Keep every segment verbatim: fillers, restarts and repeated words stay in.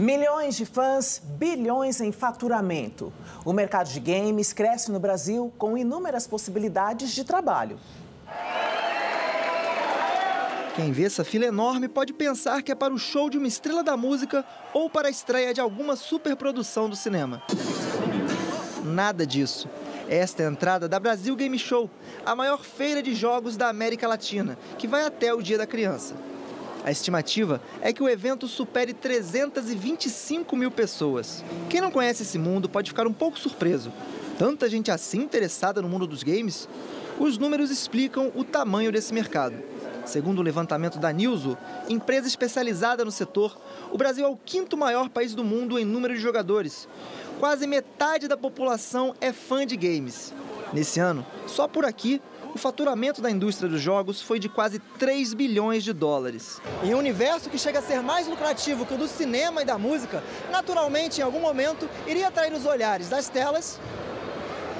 Milhões de fãs, bilhões em faturamento. O mercado de games cresce no Brasil com inúmeras possibilidades de trabalho. Quem vê essa fila enorme pode pensar que é para o show de uma estrela da música ou para a estreia de alguma superprodução do cinema. Nada disso. Esta é a entrada da Brasil Game Show, a maior feira de jogos da América Latina, que vai até o Dia da Criança. A estimativa é que o evento supere trezentas e vinte e cinco mil pessoas. Quem não conhece esse mundo pode ficar um pouco surpreso. Tanta gente assim interessada no mundo dos games? Os números explicam o tamanho desse mercado. Segundo o levantamento da Newzoo, empresa especializada no setor, o Brasil é o quinto maior país do mundo em número de jogadores. Quase metade da população é fã de games. Nesse ano, só por aqui, o faturamento da indústria dos jogos foi de quase três bilhões de dólares. Em um universo que chega a ser mais lucrativo que o do cinema e da música, naturalmente, em algum momento, iria atrair os olhares das telas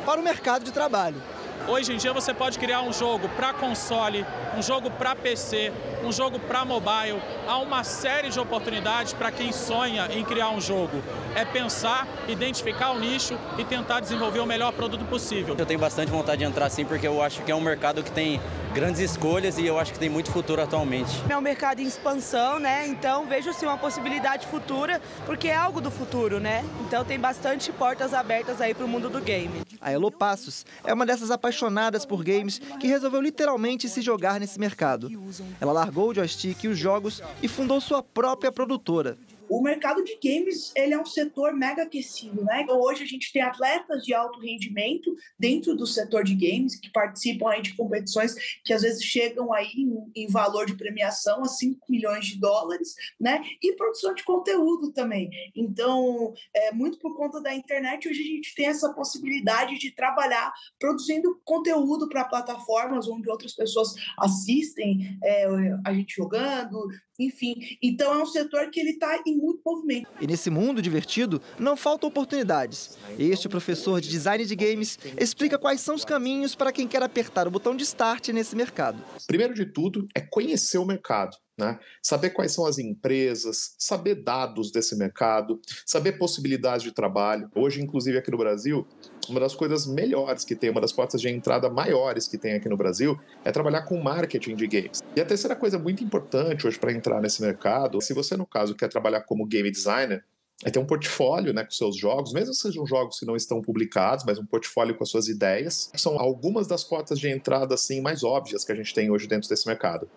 para o mercado de trabalho. Hoje em dia você pode criar um jogo para console, um jogo para P C, um jogo para mobile. Há uma série de oportunidades para quem sonha em criar um jogo. É pensar, identificar o nicho e tentar desenvolver o melhor produto possível. Eu tenho bastante vontade de entrar sim, porque eu acho que é um mercado que tem grandes escolhas e eu acho que tem muito futuro atualmente. É um mercado em expansão, né? Então vejo sim uma possibilidade futura, porque é algo do futuro, né? Então tem bastante portas abertas aí para o mundo do game. A Elopassos é uma dessas apaixonadas por games que resolveu literalmente se jogar nesse mercado. Ela largou o joystick e os jogos e fundou sua própria produtora. O mercado de games ele é um setor mega aquecido, né? Hoje a gente tem atletas de alto rendimento dentro do setor de games que participam aí de competições que às vezes chegam aí em, em valor de premiação a cinco milhões de dólares, né? E produção de conteúdo também. Então, é, muito por conta da internet, hoje a gente tem essa possibilidade de trabalhar produzindo conteúdo para plataformas onde outras pessoas assistem é, a gente jogando, enfim. Então, é um setor que ele está em muito movimento. E nesse mundo divertido, não faltam oportunidades. Este professor de design de games explica quais são os caminhos para quem quer apertar o botão de start nesse mercado. Primeiro de tudo é conhecer o mercado, né? Saber quais são as empresas, saber dados desse mercado, saber possibilidades de trabalho. Hoje, inclusive aqui no Brasil, uma das coisas melhores que tem, uma das portas de entrada maiores que tem aqui no Brasil é trabalhar com marketing de games. E a terceira coisa muito importante hoje para entrar nesse mercado, se você, no caso, quer trabalhar como game designer, é ter um portfólio, né, com seus jogos, mesmo que sejam jogos que não estão publicados, mas um portfólio com as suas ideias. São algumas das portas de entrada assim, mais óbvias que a gente tem hoje dentro desse mercado.